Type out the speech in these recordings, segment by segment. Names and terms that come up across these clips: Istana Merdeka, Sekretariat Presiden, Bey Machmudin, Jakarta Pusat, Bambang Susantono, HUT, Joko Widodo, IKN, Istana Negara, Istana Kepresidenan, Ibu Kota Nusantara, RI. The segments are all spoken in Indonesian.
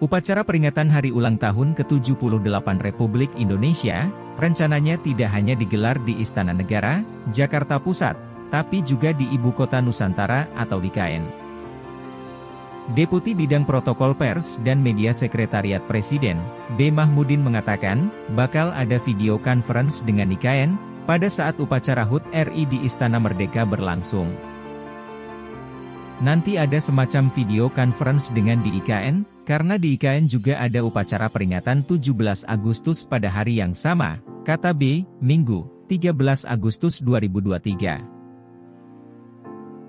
Upacara peringatan Hari Ulang Tahun ke-78 Republik Indonesia, rencananya tidak hanya digelar di Istana Negara, Jakarta Pusat, tapi juga di Ibu Kota Nusantara atau IKN. Deputi Bidang Protokol Pers dan Media Sekretariat Presiden, Bey Machmudin mengatakan, bakal ada video conference dengan IKN, pada saat upacara HUT RI di Istana Merdeka berlangsung. Nanti ada semacam video conference dengan di IKN, karena di IKN juga ada upacara peringatan 17 Agustus pada hari yang sama, kata Bey, Minggu, 13 Agustus 2023.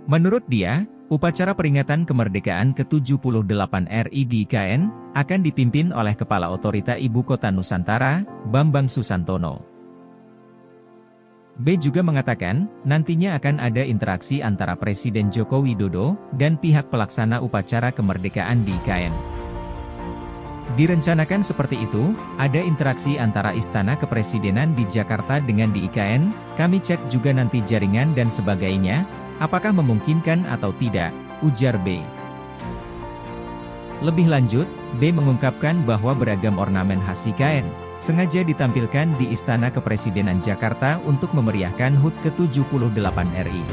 Menurut dia, upacara peringatan kemerdekaan ke-78 RI di IKN, akan dipimpin oleh Kepala Otorita Ibu Kota Nusantara, Bambang Susantono. Bey juga mengatakan, nantinya akan ada interaksi antara Presiden Joko Widodo dan pihak pelaksana upacara kemerdekaan di IKN. Direncanakan seperti itu, ada interaksi antara Istana Kepresidenan di Jakarta dengan di IKN, kami cek juga nanti jaringan dan sebagainya, apakah memungkinkan atau tidak, ujar Bey. Lebih lanjut, Bey mengungkapkan bahwa beragam ornamen khas IKN sengaja ditampilkan di Istana Kepresidenan Jakarta untuk memeriahkan HUT ke-78 RI.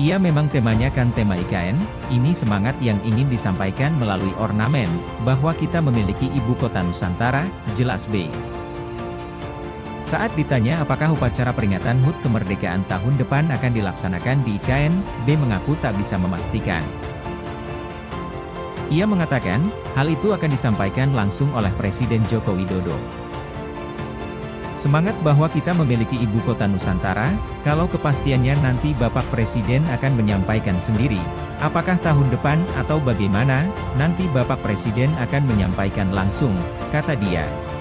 Ia memang temanyakan tema IKN, ini semangat yang ingin disampaikan melalui ornamen, bahwa kita memiliki Ibu Kota Nusantara, jelas Bey. Saat ditanya apakah upacara peringatan HUT kemerdekaan tahun depan akan dilaksanakan di IKN, Bey mengaku tak bisa memastikan. Ia mengatakan, hal itu akan disampaikan langsung oleh Presiden Joko Widodo. Semangat bahwa kita memiliki Ibu Kota Nusantara, kalau kepastiannya nanti Bapak Presiden akan menyampaikan sendiri, apakah tahun depan atau bagaimana, nanti Bapak Presiden akan menyampaikan langsung, kata dia.